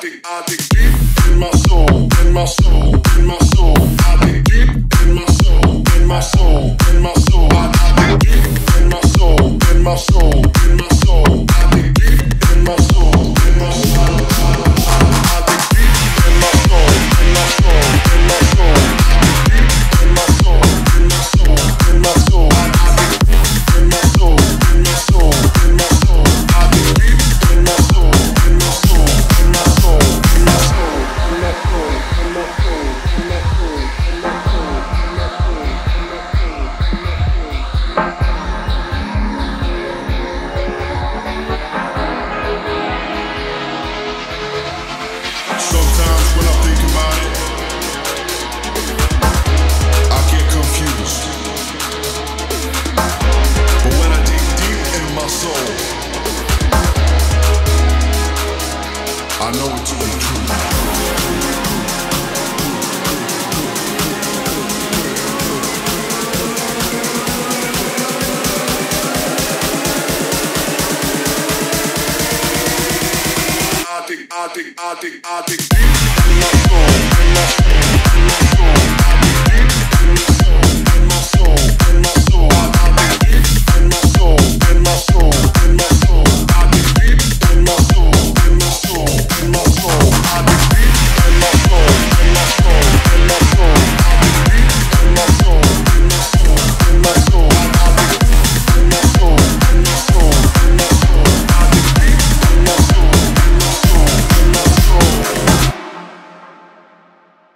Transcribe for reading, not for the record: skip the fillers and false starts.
I dig deep in my soul, in my soul, in my soul. I dig deep in my soul, in my soul, in my soul. I dig deep in my soul, in my soul, in my soul. I dig deep in my soul, in my soul. I dig deep in my soul, in my soul, in my soul. I dig deep in my soul, in my soul, in my soul. I dig deep in my soul, in my soul, in my soul. I dig deep in my soul, in my soul, in my soul, in my soul, in my soul, in my soul, in my soul, in my soul, in my soul, in my soul, in my soul, in my soul. Sometimes when I think about it, I get confused. But when I dig deep in my soul, I know it to be true. I dig deep.